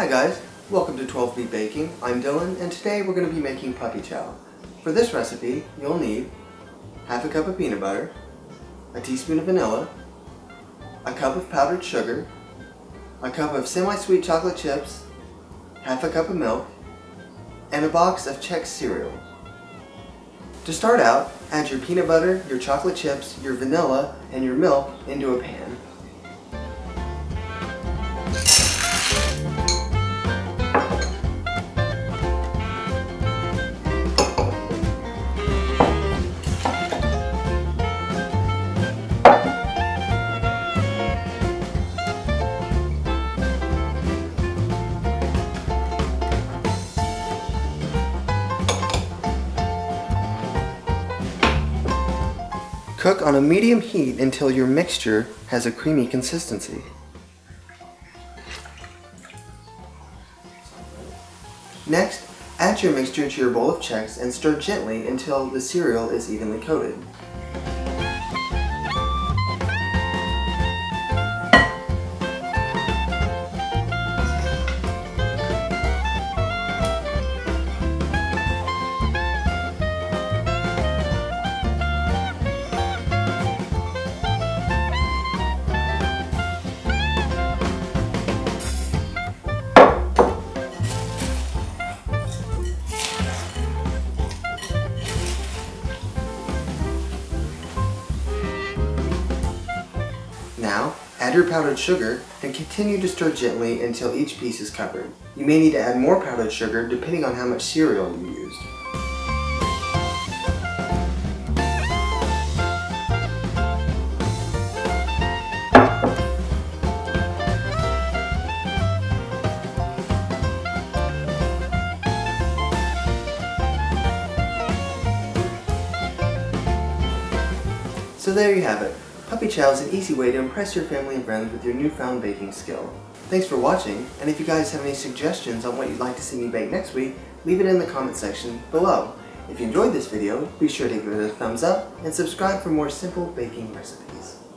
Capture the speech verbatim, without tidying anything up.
Hi guys, welcome to twelve B Baking. I'm Dylan, and today we're going to be making puppy chow. For this recipe, you'll need half a cup of peanut butter, a teaspoon of vanilla, a cup of powdered sugar, a cup of semi-sweet chocolate chips, half a cup of milk, and a box of Chex cereal. To start out, add your peanut butter, your chocolate chips, your vanilla, and your milk into a pan. Cook on a medium heat until your mixture has a creamy consistency. Next, add your mixture to your bowl of Chex and stir gently until the cereal is evenly coated. Now, add your powdered sugar and continue to stir gently until each piece is covered. You may need to add more powdered sugar depending on how much cereal you used. So there you have it. Puppy chow is an easy way to impress your family and friends with your newfound baking skill. Thanks for watching, and if you guys have any suggestions on what you'd like to see me bake next week, leave it in the comment section below. If you enjoyed this video, be sure to give it a thumbs up and subscribe for more simple baking recipes.